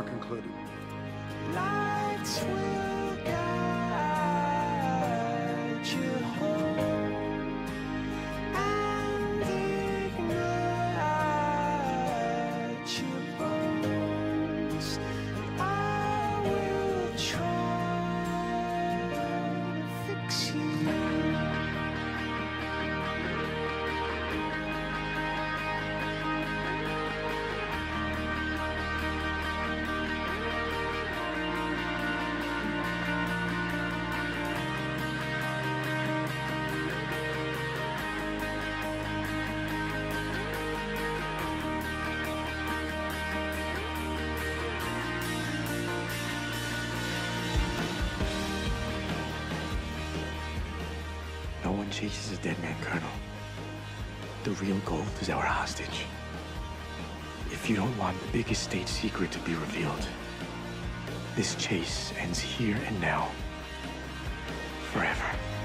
are concluded. Lights will guide you home, and ignite your bones. I will try to fix you. No one chases a dead man, Colonel. The real gold is our hostage. If you don't want the biggest state secret to be revealed, this chase ends here and now, forever.